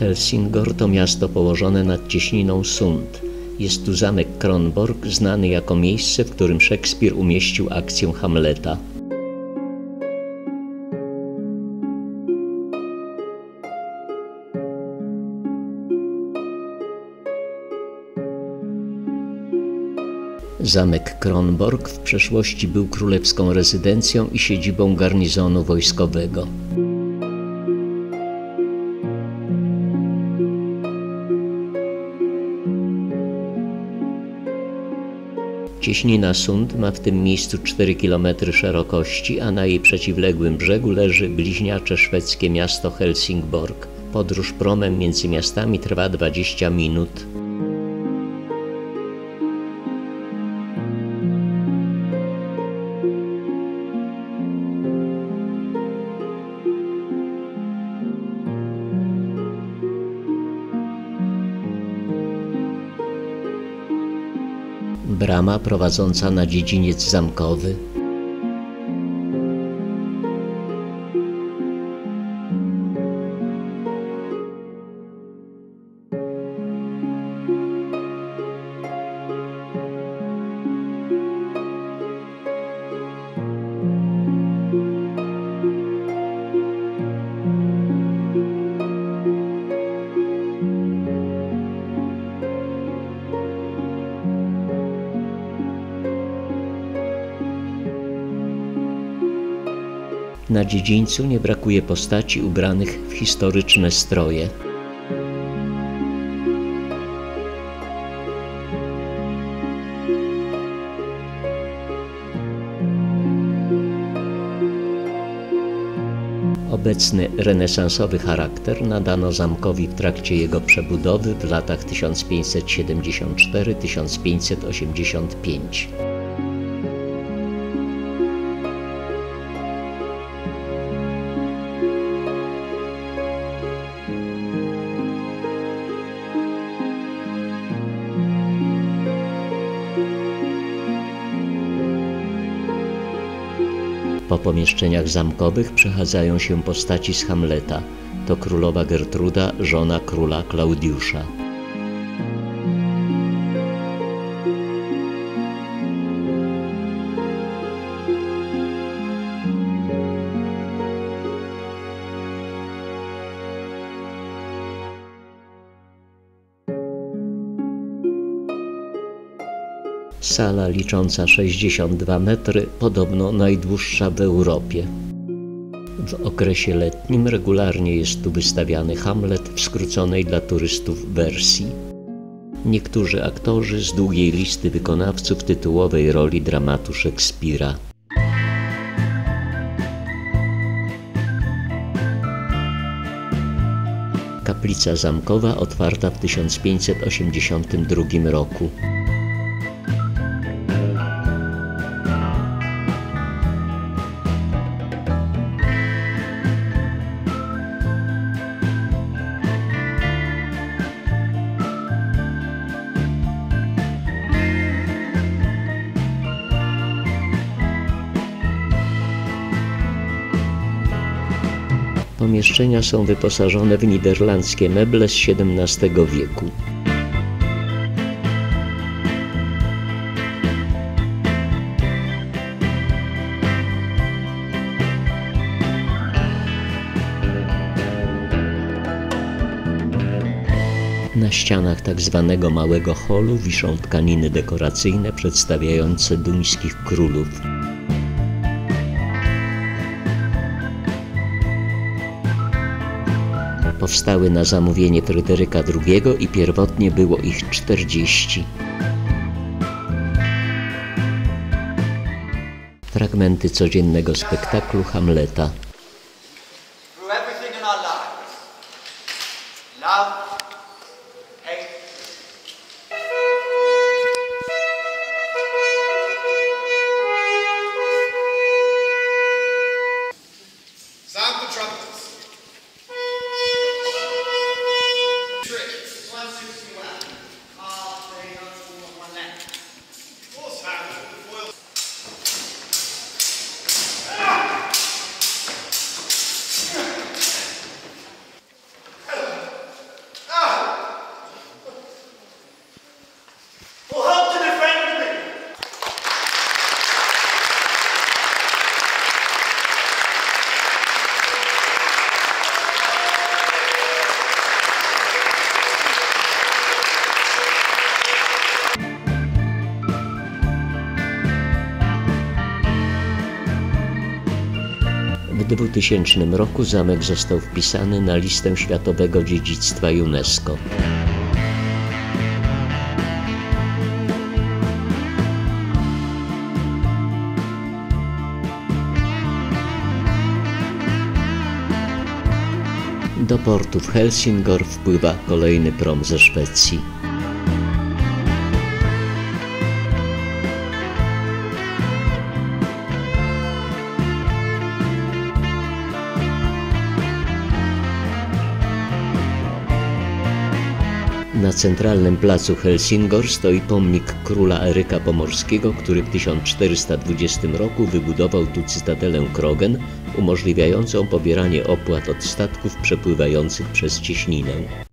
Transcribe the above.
Helsingor to miasto położone nad cieśniną Sund. Jest tu zamek Kronborg, znany jako miejsce, w którym Szekspir umieścił akcję Hamleta. Zamek Kronborg w przeszłości był królewską rezydencją i siedzibą garnizonu wojskowego. Cieśnina Sund ma w tym miejscu 4 km szerokości, a na jej przeciwległym brzegu leży bliźniacze szwedzkie miasto Helsingborg. Podróż promem między miastami trwa 20 minut. Brama prowadząca na dziedziniec zamkowy. Na dziedzińcu nie brakuje postaci ubranych w historyczne stroje. Obecny renesansowy charakter nadano zamkowi w trakcie jego przebudowy w latach 1574–1585. Po pomieszczeniach zamkowych przechadzają się postaci z Hamleta. To królowa Gertruda, żona króla Klaudiusza. Sala licząca 62 metry, podobno najdłuższa w Europie. W okresie letnim regularnie jest tu wystawiany Hamlet w skróconej dla turystów wersji. Niektórzy aktorzy z długiej listy wykonawców tytułowej roli dramatu Szekspira. Kaplica zamkowa otwarta w 1582 roku. Pomieszczenia są wyposażone w niderlandzkie meble z XVII wieku. Na ścianach tak zwanego małego holu wiszą tkaniny dekoracyjne przedstawiające duńskich królów. Powstały na zamówienie Fryderyka II i pierwotnie było ich 40. Fragmenty codziennego spektaklu Hamleta. W 2000 roku zamek został wpisany na listę Światowego Dziedzictwa UNESCO. Do portu w Helsingør wpływa kolejny prom ze Szwecji. Na centralnym placu Helsingør stoi pomnik króla Eryka Pomorskiego, który w 1420 roku wybudował tu cytadelę Krogen, umożliwiającą pobieranie opłat od statków przepływających przez cieśninę.